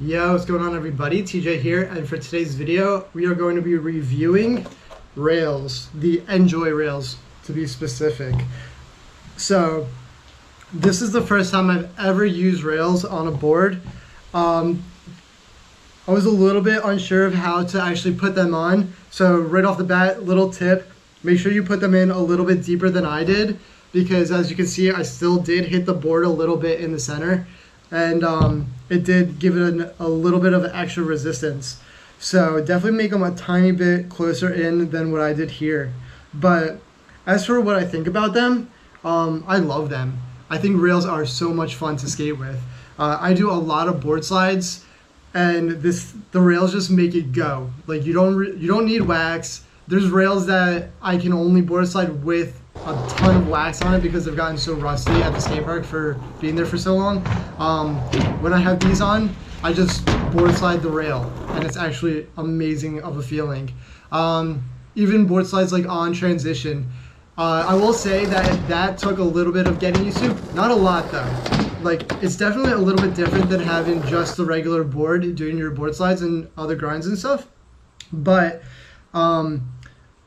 Yo, what's going on everybody? TJ here, and for today's video, we are going to be reviewing Rails, the Enjoi Rails to be specific. So, this is the first time I've ever used Rails on a board. I was a little bit unsure of how to actually put them on, so right off the bat, little tip, make sure you put them in a little bit deeper than I did, because as you can see, I still did hit the board a little bit in the center. And it did give it a little bit of extra resistance. So definitely make them a tiny bit closer in than what I did here. But as for what I think about them, I love them. I think Rails are so much fun to skate with. I do a lot of board slides, and the Rails just make it go. Like you don't need wax. There's Rails that I can only board slide with a ton of wax on it because they've gotten so rusty at the skate park for being there for so long. When I have these on, I just board slide the rail, and it's actually amazing of a feeling. Even board slides like on transition, I will say that took a little bit of getting used to. Not a lot though. Like, it's definitely a little bit different than having just the regular board doing your board slides and other grinds and stuff, but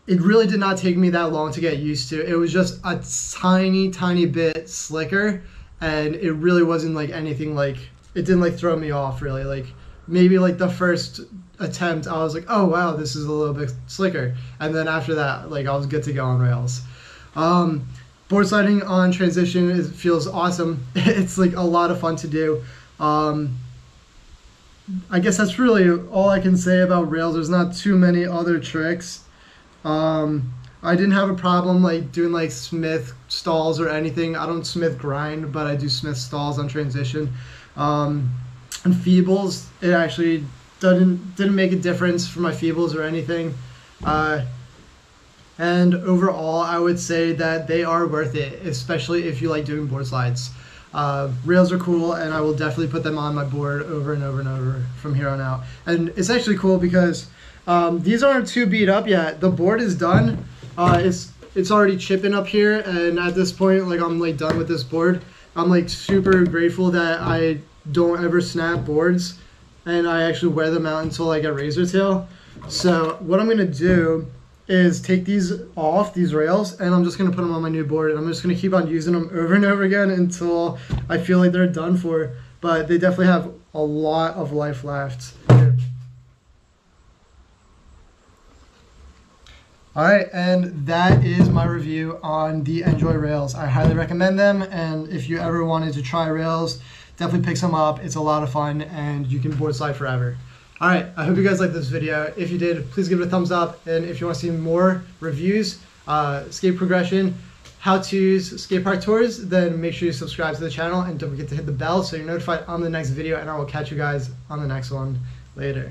it really did not take me that long to get used to. It was just a tiny bit slicker, and it really wasn't like anything like, it didn't like throw me off really. Like maybe like the first attempt I was like, oh wow, this is a little bit slicker. And then after that, like I was good to go on Rails. Board sliding on transition feels awesome. It's like a lot of fun to do. I guess that's really all I can say about Rails. There's not too many other tricks. I didn't have a problem like doing like Smith stalls or anything. I don't Smith grind, but I do Smith stalls on transition. And feebles, it actually didn't make a difference for my feebles or anything. And overall, I would say that they are worth it, especially if you like doing board slides. Rails are cool, and I will definitely put them on my board over and over and over from here on out. And it's actually cool because these aren't too beat up yet. The board is done. It's already chipping up here, and at this point, like I'm like done with this board. I'm like super grateful that I don't ever snap boards, and I actually wear them out until I get razor tail. So what I'm gonna do is take these off, these rails, and I'm just gonna put them on my new board, and I'm just gonna keep on using them over and over again until I feel like they're done for. But they definitely have a lot of life left. All right, and that is my review on the Enjoi Rails. I highly recommend them, and if you ever wanted to try Rails, definitely pick some up. It's a lot of fun, and you can board slide forever. All right, I hope you guys liked this video. If you did, please give it a thumbs up, and if you want to see more reviews, skate progression, how-tos, skate park tours, then make sure you subscribe to the channel, and don't forget to hit the bell so you're notified on the next video, and I will catch you guys on the next one. Later.